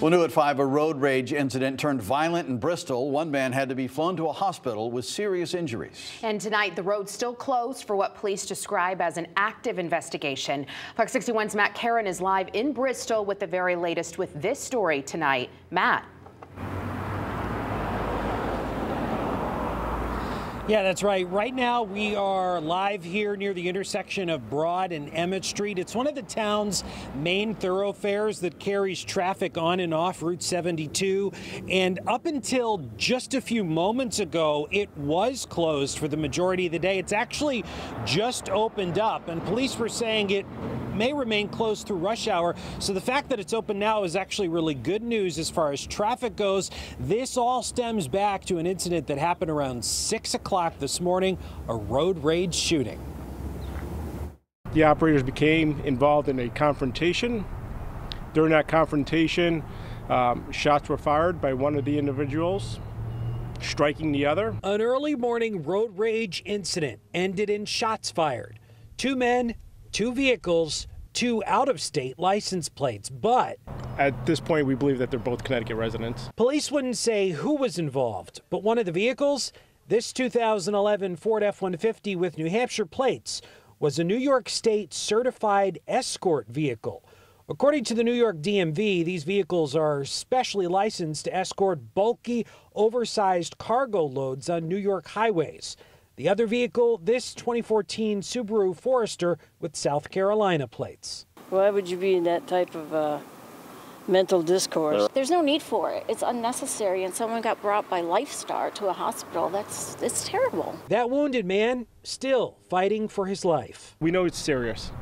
Well, new at 5, a road rage incident turned violent in Bristol. One man had to be flown to a hospital with serious injuries. And tonight, the road's still closed for what police describe as an active investigation. Fox 61's Matt Caron is live in Bristol with the very latest with this story tonight. Matt. Yeah, that's right. Right now we are live here near the intersection of Broad and Emmett Street. It's one of the town's main thoroughfares that carries traffic on and off Route 72. And up until just a few moments ago, it was closed for the majority of the day. It's actually just opened up, and police were saying it may remain closed through rush hour. So the fact that it's open now is actually really good news as far as traffic goes. This all stems back to an incident that happened around 6 o'clock this morning, a road rage shooting. The operators became involved in a confrontation. During that confrontation, shots were fired by one of the individuals, striking the other. An early morning road rage incident ended in shots fired. Two men, two vehicles, two out-of-state license plates, but at this point we believe that they're both Connecticut residents. Police wouldn't say who was involved, but one of the vehicles, this 2011 Ford F 150 with New Hampshire plates, was a New York State certified escort vehicle. According to the New York DMV, these vehicles are specially licensed to escort bulky, oversized cargo loads on New York highways. The other vehicle, this 2014 Subaru Forester with South Carolina plates. Why would you be in that type of mental discourse? There's no need for it. It's unnecessary, and someone got brought by LifeStar to a hospital. It's terrible. That wounded man still fighting for his life. We know it's serious.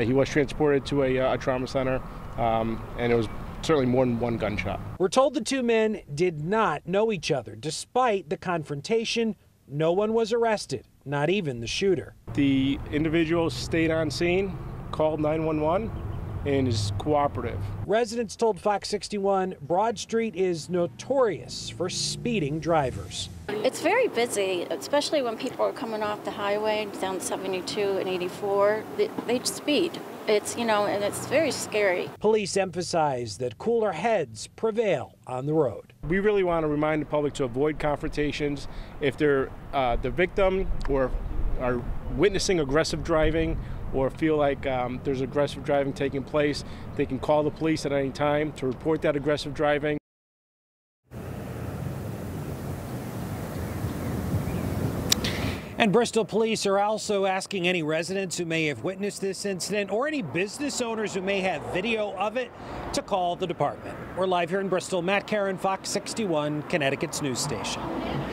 He was transported to a trauma center, and it was certainly more than one gunshot. We're told the two men did not know each other. Despite the confrontation, no one was arrested, not even the shooter. The individual stayed on scene, called 911, and is cooperative. Residents told Fox 61 Broad Street is notorious for speeding drivers. It's very busy, especially when people are coming off the highway down 72 and 84. They speed. It's, you know, and it's very scary. Police emphasize that cooler heads prevail on the road. We really want to remind the public to avoid confrontations. If they're the victim or are witnessing aggressive driving or feel like there's aggressive driving taking place, they can call the police at any time to report that aggressive driving. And Bristol police are also asking any residents who may have witnessed this incident or any business owners who may have video of it to call the department. We're live here in Bristol. Matt Caron, Fox 61, Connecticut's news station.